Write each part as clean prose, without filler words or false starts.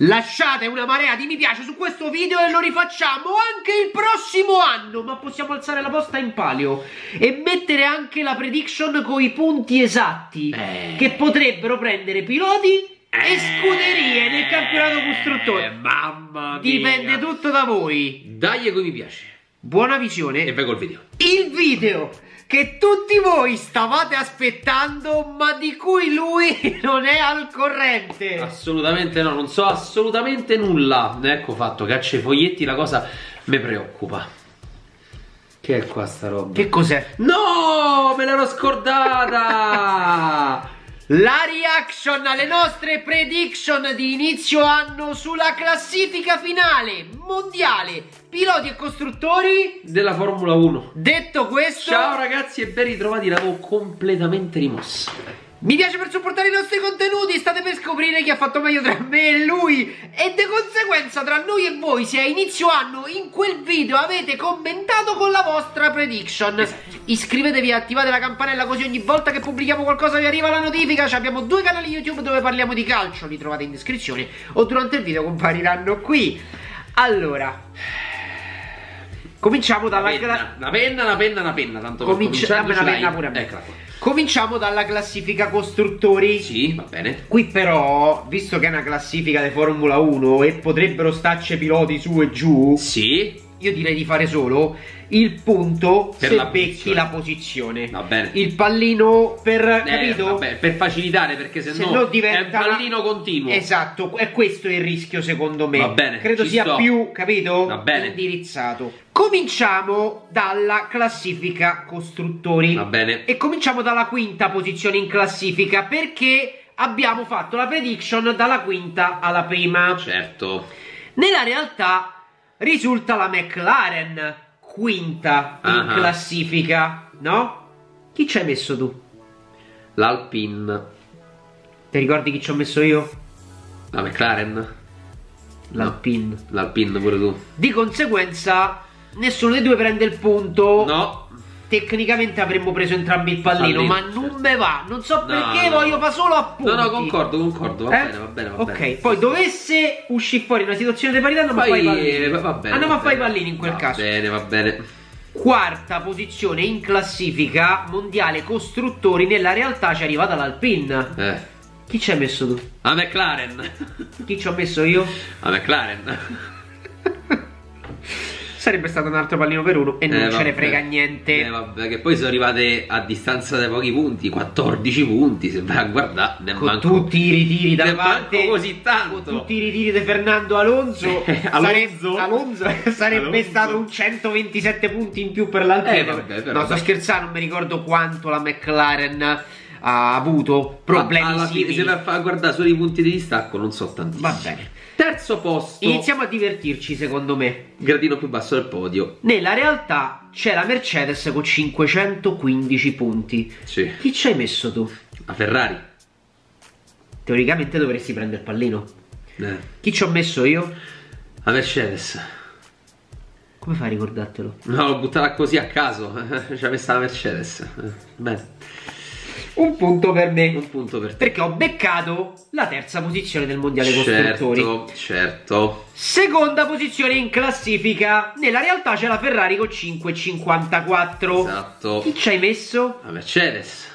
Lasciate una marea di mi piace su questo video e lo rifacciamo anche il prossimo anno. Ma possiamo alzare la posta in palio e mettere anche la prediction con i punti esatti che potrebbero prendere piloti e scuderie nel campionato costruttore. Mamma mia. Dipende tutto da voi. Dagli con mi piace. Buona visione. E vai col video. Il video che tutti voi stavate aspettando, ma di cui lui non è al corrente. Assolutamente no, non so assolutamente nulla. Ecco fatto, caccia i foglietti, la cosa mi preoccupa. Che è qua sta roba? Che cos'è? No, me l'ero scordata! La reaction alle nostre prediction di inizio anno sulla classifica finale mondiale piloti e costruttori della Formula 1. Detto questo, ciao ragazzi e ben ritrovati, l'avevo completamente rimosso. Mi piace per supportare i nostri contenuti, state per scoprire chi ha fatto meglio tra me e lui e di conseguenza tra noi e voi se a inizio anno in quel video avete commentato con la vostra prediction. Esatto. Iscrivetevi e attivate la campanella così ogni volta che pubblichiamo qualcosa vi arriva la notifica. Abbiamo due canali YouTube dove parliamo di calcio, li trovate in descrizione o durante il video compariranno qui. Allora, cominciamo dalla una penna, tanto una penna pure a me. Eccola qua. Cominciamo dalla classifica costruttori. Sì, va bene. Qui però, visto che è una classifica di Formula 1 e potrebbero starci piloti su e giù, sì, io direi di fare solo il punto per se becchi la posizione. Va bene. Il pallino per, capito? Vabbè, per facilitare, perché se no diventa... è un pallino continuo. Esatto, e questo è il rischio secondo me. Va bene. Credo sia più, capito? Va bene. Indirizzato. Cominciamo dalla classifica costruttori. Va bene. E cominciamo dalla quinta posizione in classifica, perché abbiamo fatto la prediction dalla quinta alla prima. Certo. Nella realtà risulta la McLaren quinta in classifica, no? Chi ci hai messo tu? L'Alpine. Ti ricordi chi ci ho messo io? La McLaren. L'Alpine. No. L'Alpine pure tu. Di conseguenza nessuno dei due prende il punto. No. Tecnicamente avremmo preso entrambi il pallino, ma non me va. Non so perché, voglio fare solo appunti. No, concordo, va bene, va bene. Ok, poi dovesse uscire fuori una situazione di parità, andiamo a fare i pallini. Andiamo a fare i pallini in quel caso. Va bene. Quarta posizione in classifica mondiale costruttori, nella realtà ci arriva dall'Alpine. Chi ci hai messo tu? La McLaren. Chi ci ho messo io? La McLaren. Sarebbe stato un altro pallino per uno e non ce ne frega niente. Vabbè, che poi sono arrivate a distanza da pochi punti, 14 punti se vai a guardare. Tutti i ritiri davanti, così tanto. Con tutti i ritiri di Fernando Alonso, sarebbe stato un 127 punti in più per l'Alpine. No, sto scherzando, non mi ricordo quanto la McLaren ha avuto problemi simili. Se vai a guardare solo i punti di distacco non so tantissimi. Va bene. Terzo posto. Iniziamo a divertirci secondo me. Gradino più basso del podio. Nella realtà c'è la Mercedes con 515 punti. Sì. Chi ci hai messo tu? La Ferrari. Teoricamente dovresti prendere il pallino. Chi ci ho messo io? La Mercedes. Come fai a ricordartelo? No, l'ho buttata così a caso. Ci ha messa la Mercedes. Bene. Un punto per me. Un punto per te. Perché ho beccato la terza posizione del mondiale costruttori. Certo. Seconda posizione in classifica. Nella realtà c'è la Ferrari con 5,54. Esatto. Chi ci hai messo? La Mercedes.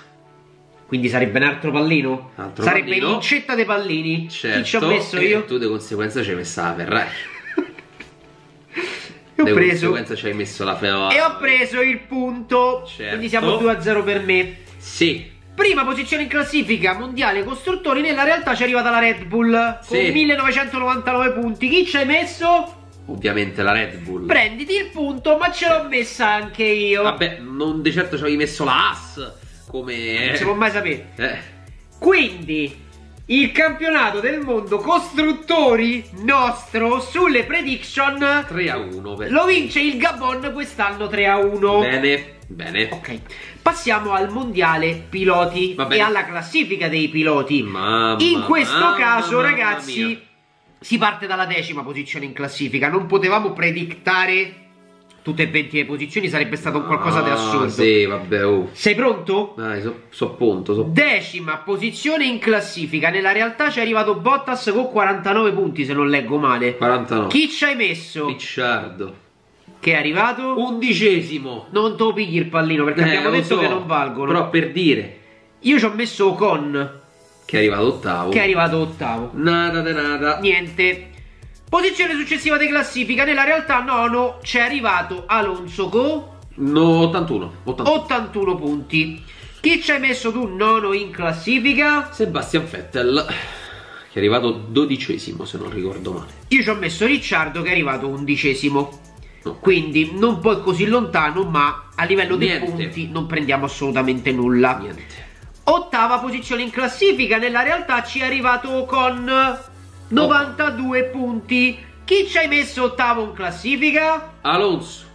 Quindi sarebbe un altro pallino? Sarebbe un'incetta dei pallini. Certo. Chi ci ho messo io? E tu di conseguenza ci hai messo la Ferrari. Ho preso. Di conseguenza ci hai messo la Ferrari. E ho preso il punto. Certo. Quindi siamo 2-0 per me. Sì. Prima posizione in classifica mondiale costruttori, nella realtà ci è arrivata la Red Bull con 1999 punti. Chi ci hai messo? Ovviamente la Red Bull. Prenditi il punto, ma ce l'ho messa anche io. Vabbè, non di certo ci avevi messo la Haas, come non si può mai sapere. Quindi il campionato del mondo costruttori nostro sulle prediction 3-1 lo vince il Gabon quest'anno 3-1. Bene. Ok, passiamo al mondiale piloti e alla classifica dei piloti. In questo caso, ragazzi, si parte dalla decima posizione in classifica. Non potevamo predictare tutte e 20 le posizioni, sarebbe stato qualcosa di assurdo. Sì, vabbè, oh. Sei pronto? Dai, so pronto. Decima posizione in classifica. Nella realtà ci è arrivato Bottas con 49 punti, se non leggo male. 49. Chi ci hai messo? Ricciardo, che è arrivato undicesimo. Non te lo pigli il pallino, perché abbiamo detto che non valgono. Però per dire, io ci ho messo Ocon, che è arrivato ottavo. Nada de nada. Niente. Posizione successiva di classifica, nella realtà nono, c'è arrivato Alonso con 81 punti. Chi ci hai messo tu nono in classifica? Sebastian Vettel, che è arrivato dodicesimo, se non ricordo male. Io ci ho messo Ricciardo, che è arrivato undicesimo. No. Quindi non poi così lontano, ma a livello dei punti non prendiamo assolutamente nulla. Niente. Ottava posizione in classifica, nella realtà ci è arrivato con 92 punti. Chi ci hai messo ottavo in classifica? Alonso.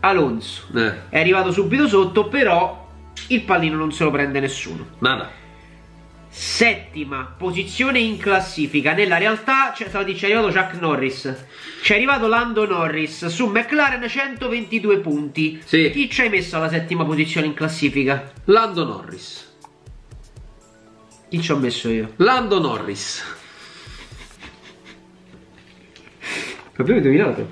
È arrivato subito sotto, però il pallino non se lo prende nessuno. Nada. Settima posizione in classifica, nella realtà c'è arrivato Jack Norris, c'è arrivato Lando Norris su McLaren, 122 punti. Sì. Chi ci hai messo alla settima posizione in classifica? Lando Norris. Chi ci ho messo io? Lando Norris. Abbiamo indovinato.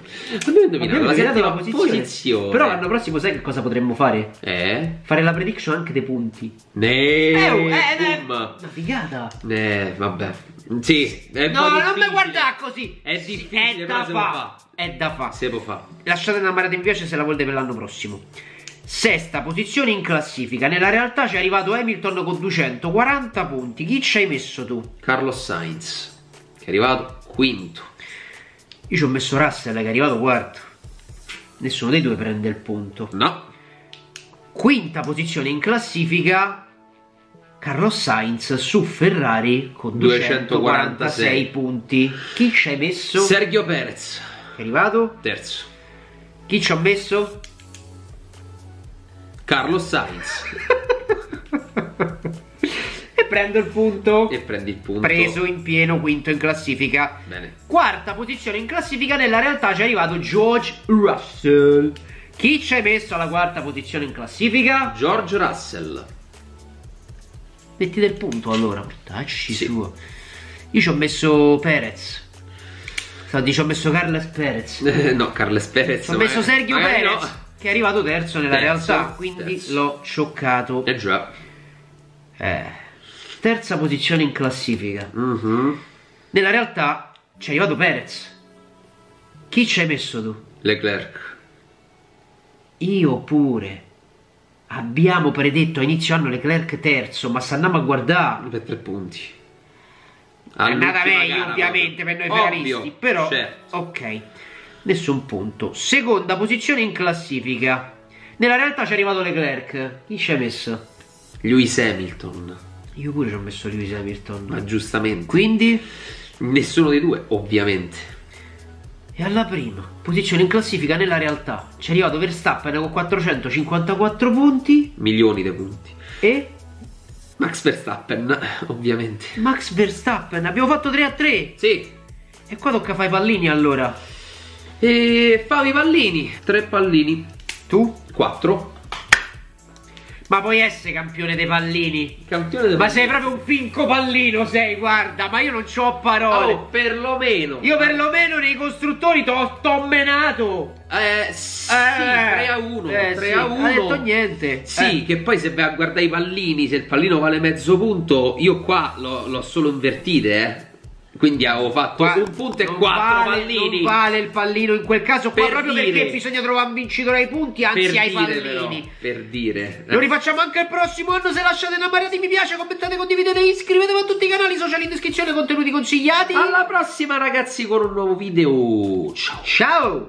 La posizione. Però l'anno prossimo sai che cosa potremmo fare? Fare la prediction anche dei punti. Una figata. Vabbè. Sì. No, non mi guardare così. È difficile. È da fa. Lasciate una marata in piace se la volete per l'anno prossimo. Sesta posizione in classifica, nella realtà ci è arrivato Hamilton con 240 punti. Chi ci hai messo tu? Carlos Sainz, che è arrivato quinto. Io ci ho messo Russell, che è arrivato quarto. Nessuno dei due prende il punto. No. Quinta posizione in classifica, Carlos Sainz su Ferrari con 246 punti. Chi ci hai messo? Sergio Perez, che è arrivato terzo. Chi ci ha messo? Carlos Sainz. E prendo il punto. E prendi il punto. Preso in pieno, quinto in classifica. Bene. Quarta posizione in classifica, nella realtà ci è arrivato George Russell. Chi ci hai messo alla quarta posizione in classifica? George Russell. Metti del punto allora, portacci suo. Io ci ho messo Perez. Ci ho messo Carles Perez. No, Carles Perez. Ci ho messo Sergio Perez. No. Che è arrivato terzo nella realtà, quindi l'ho scioccato. Terza posizione in classifica. Nella realtà ci è arrivato Perez. Chi ci hai messo tu? Leclerc. Io pure. Abbiamo predetto a inizio anno Leclerc terzo, ma se andiamo a guardare, per 3 punti. È andata meglio, ovviamente, per noi ferraristi. Però, ok. Nessun punto. Seconda posizione in classifica, nella realtà ci è arrivato Leclerc. Chi ci hai messo? Lewis Hamilton. Io pure ci ho messo Lewis Hamilton. Ma giustamente. Quindi nessuno dei due, ovviamente. E alla prima posizione in classifica, nella realtà ci è arrivato Verstappen con 454 punti. Milioni di punti. E Max Verstappen, ovviamente. Max Verstappen. Abbiamo fatto 3-3. Sì. E qua tocca fare i pallini allora. E Favi pallini. 3 pallini. Tu? 4. Ma puoi essere campione dei pallini. Ma sei proprio un finco pallino, sei, guarda. Ma io non c'ho parole. Oh, perlomeno. Io perlomeno nei costruttori t'ho menato. Sì, 3-1. 3-1. Non ha detto niente. Sì, che poi se vai a guardare i pallini, se il pallino vale mezzo punto, io qua l'ho solo invertite, Quindi avevo fatto 1 punto e 4 pallini. Non vale il pallino in quel caso qua, proprio perché bisogna trovare un vincitore ai punti, anzi ai pallini. Per dire. Lo rifacciamo anche il prossimo anno. Se lasciate una marea di mi piace, commentate, condividete, iscrivetevi a tutti i canali social in descrizione, contenuti consigliati. Alla prossima ragazzi con un nuovo video. Ciao. Ciao.